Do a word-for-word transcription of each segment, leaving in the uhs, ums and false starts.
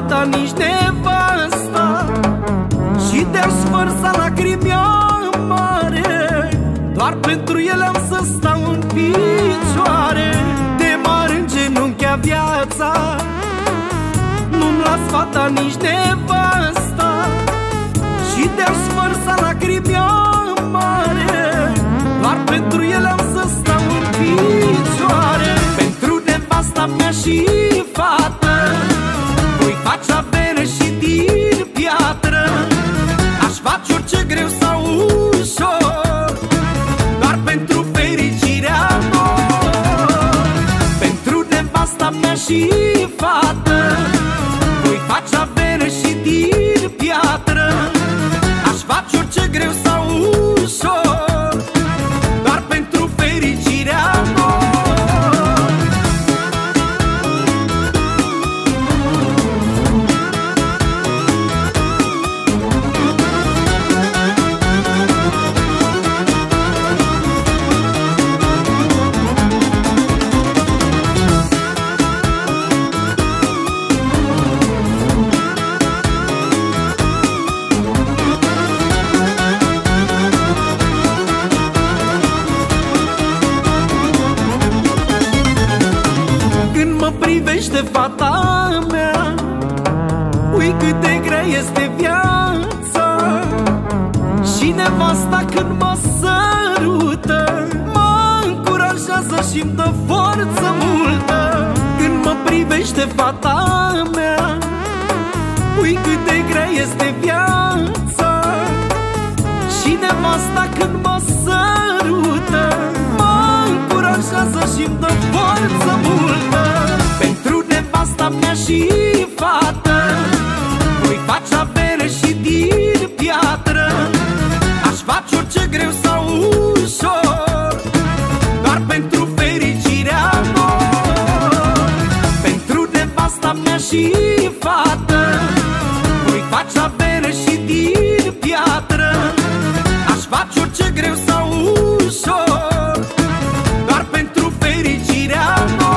fata, nici nevasta, și te-am spărsa lacrimea mare. Doar pentru el am să stau în picioare. De mare în genunchea viața, nu-mi las fata, nici nevasta, și te-am spărsa lacrimea mare. Doar pentru el am să stau în picioare. Pentru nevasta mea și fată voi face avere și din piatră. Aș face orice greu sau ușor, doar pentru fericirea lor. Pentru nevasta mea și fată voi face avere și din piatră. Aș face orice greu sau ușor, doar pentru fericirea lor. Fata mea, ui cât de grea este viața. Și nevasta când mă sărută, mă încurajează și-mi dă forță multă. Când mă privește fata mea, ui cât de grea este viața. Și nevasta când mă sărută, mă încurajează și-mi dă forță multă. Asta mea și fată voi face avere și din piatră. Aș face orice greu sau ușor, doar pentru fericirea lor. Pentru nevasta mea și fată voi face avere și din piatră. Aș face orice greu sau ușor, doar pentru fericirea lor.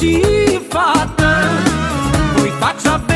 Și fată voi face avere.